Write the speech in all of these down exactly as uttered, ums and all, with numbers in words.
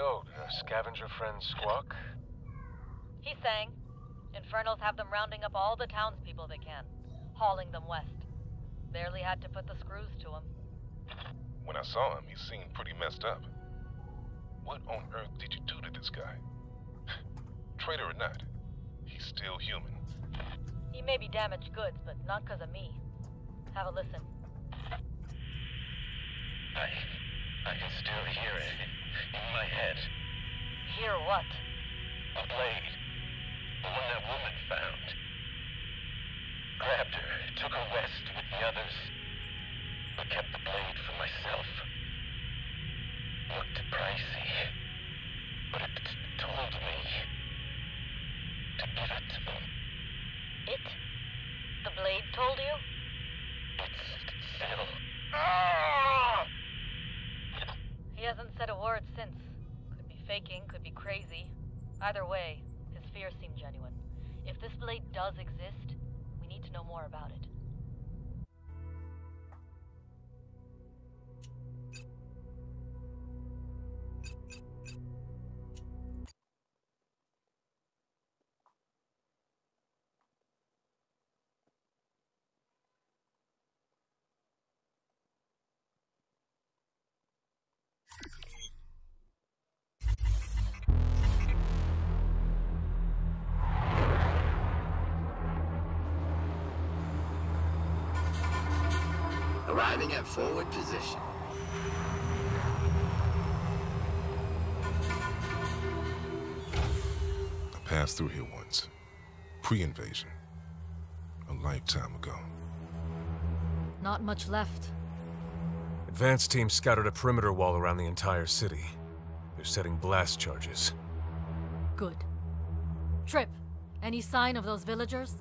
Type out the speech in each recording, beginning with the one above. So, did our scavenger friend squawk? He sang. Infernals have them rounding up all the townspeople they can, hauling them west. Barely had to put the screws to him. When I saw him, he seemed pretty messed up. What on earth did you do to this guy? Traitor or not, he's still human. He may be damaged goods, but not because of me. Have a listen. I... I can still hear it in my head. Hear what? A blade. The one that woman found. Grabbed her, took her west with the others. I kept the blade for myself. Looked pricey, but it told me to give it to them. It? The blade told you? It's still... Ah! He hasn't said a word since. Could be faking, could be crazy. Either way, his fear seemed genuine. If this blade does exist, we need to know more about it. Arriving at forward position. I passed through here once, pre-invasion, a lifetime ago. Not much left. Advance team scouted a perimeter wall around the entire city. They're setting blast charges. Good. Trip, any sign of those villagers?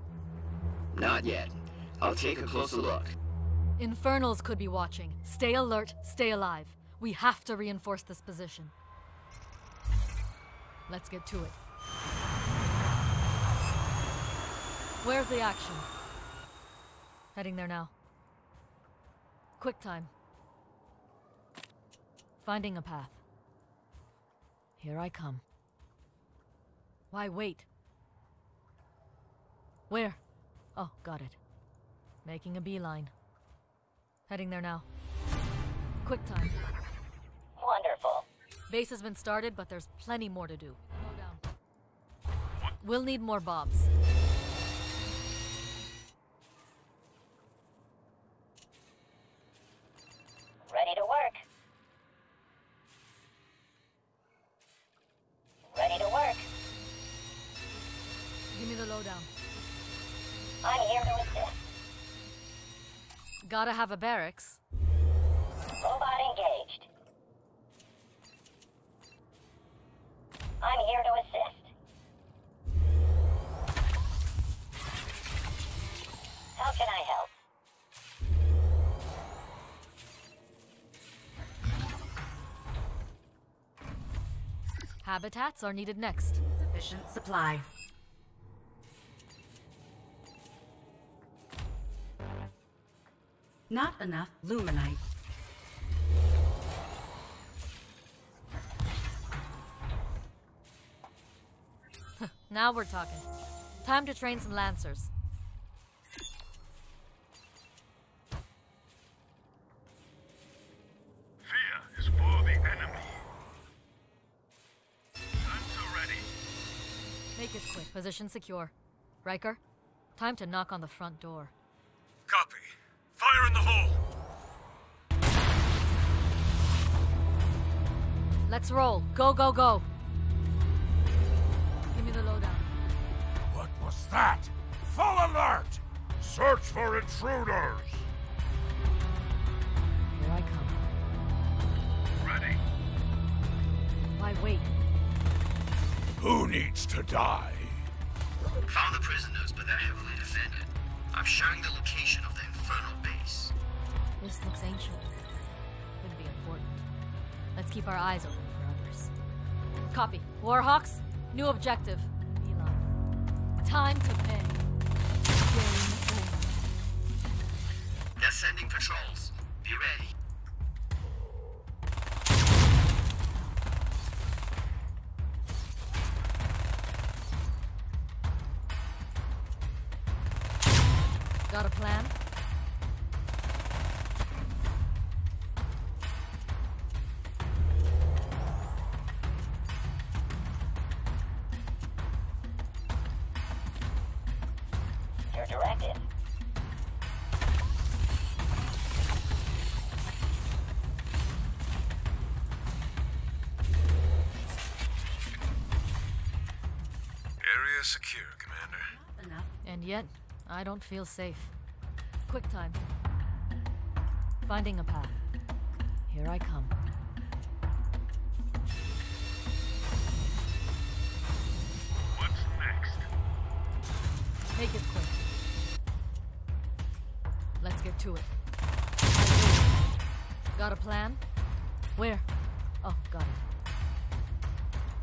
Not yet. I'll take a closer look. Infernals could be watching. Stay alert, stay alive. We have to reinforce this position. Let's get to it. Where's the action? Heading there now. Quick time. Finding a path. Here I come. Why wait? Where? Oh, got it. Making a beeline. Heading there now. Quick time. Wonderful. Base has been started, but there's plenty more to do. Slow down. We'll need more bobs. Ready to work. Ready to work. Give me the lowdown. I'm here to assist. Gotta have a barracks. Robot engaged. I'm here to assist. How can I help? Habitats are needed next. Sufficient supply. Not enough Lumenite. Now we're talking. Time to train some Lancers. Fear is for the enemy. Lancer ready. Make it quick. Position secure. Ryker, time to knock on the front door. Copy. Fire in the hole! Let's roll. Go, go, go. Give me the lowdown. What was that? Full alert! Search for intruders! Here I come. Ready. Why wait? Who needs to die? Found the prisoners, but they're heavily defended. I'm sharing the location of the infernal base. This looks ancient. Could be important. Let's keep our eyes open for others. Copy. Warhawks, new objective. Eli. Time to pay. They're sending patrols. Be ready. Got a plan? You're directed. Area secure, Commander. Enough. And yet, I don't feel safe. Quick time. Finding a path. Here I come. What's next? Take it quick. Let's get to it. Got a plan? Where? Oh, got it.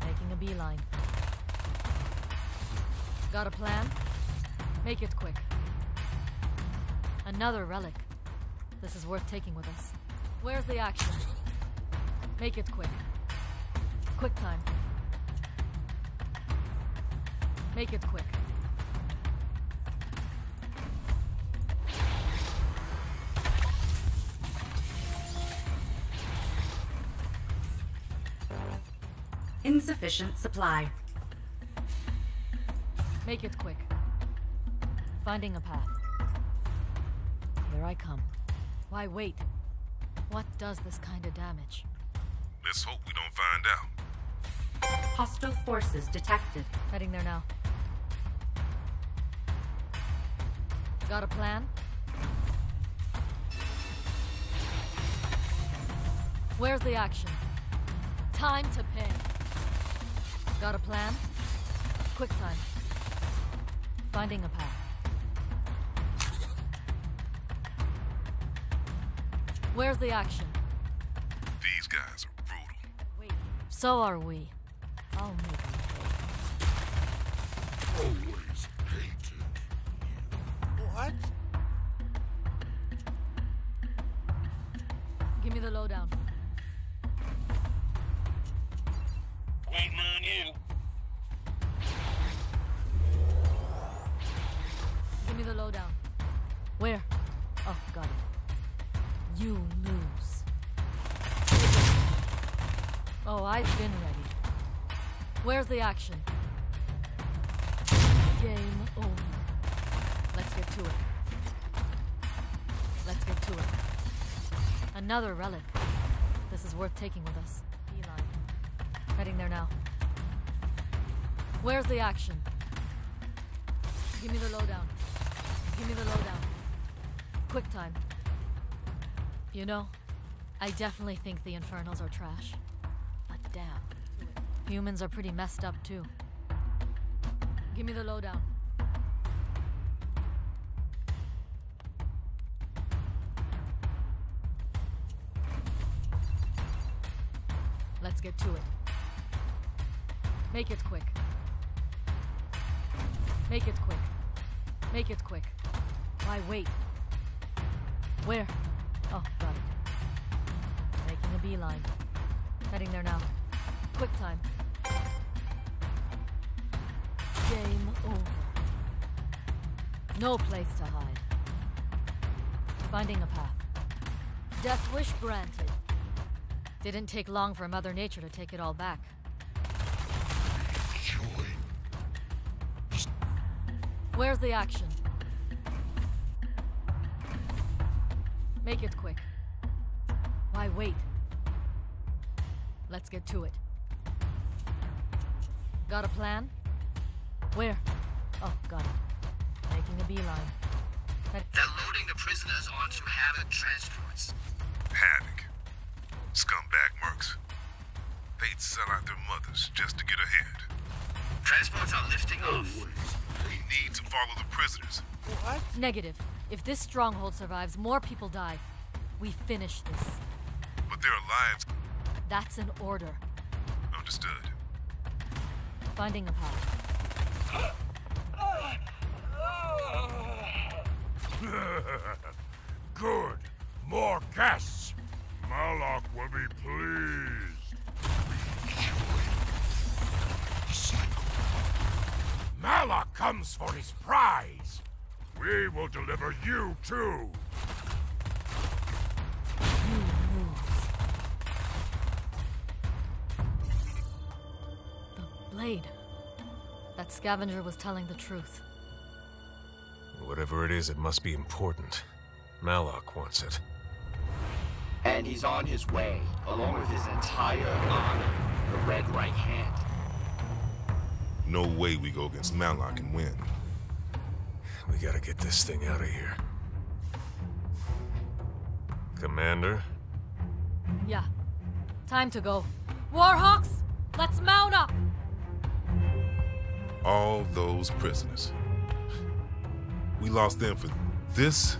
Making a beeline. Got a plan? Make it quick. Another relic. This is worth taking with us. Where's the action? Make it quick. Quick time. Make it quick. Insufficient supply. Make it quick. Finding a path. Here I come. Why wait? What does this kind of damage? Let's hope we don't find out. Hostile forces detected. Heading there now. Got a plan? Where's the action? Time to pay. Got a plan? Quick time. Finding a path. Where's the action? These guys are brutal. Wait, so are we. I'll make it. Always hated you. What? Give me the lowdown. Waiting on you. Give me the lowdown. Where? Oh, got it. You lose. Oh, I've been ready. Where's the action? Game over. Let's get to it. Let's get to it. Another relic. This is worth taking with us. Eli. Heading there now. Where's the action? Give me the lowdown. Give me the lowdown. Quick time. You know, I definitely think the Infernals are trash. But damn, humans are pretty messed up too. Give me the lowdown. Let's get to it. Make it quick. Make it quick. Make it quick. Why wait? Where? Oh, got it. Making a beeline. Heading there now. Quick time. Game over. No place to hide. Finding a path. Death wish granted. Didn't take long for Mother Nature to take it all back. Where's the action? Make it quick. Why wait? Let's get to it. Got a plan? Where? Oh, got it. Making a beeline. Head They're loading the prisoners onto Havoc transports. Havoc. Scumbag mercs. They'd sell out their mothers just to get ahead. Transports are lifting off. We need to follow the prisoners. What? Negative. If this stronghold survives, more people die. We finish this. But there are lives. That's an order. Understood. Finding a path. Good. More guests. Maloc will be pleased. Maloc comes for his prize. We will deliver you too! The blade. That scavenger was telling the truth. Whatever it is, it must be important. Maloc wants it. And he's on his way, along with his entire honor, the Red Right Hand. No way we go against Maloc and win. We gotta get this thing out of here. Commander? Yeah. Time to go. Warhawks, let's mount up! All those prisoners. We lost them for this?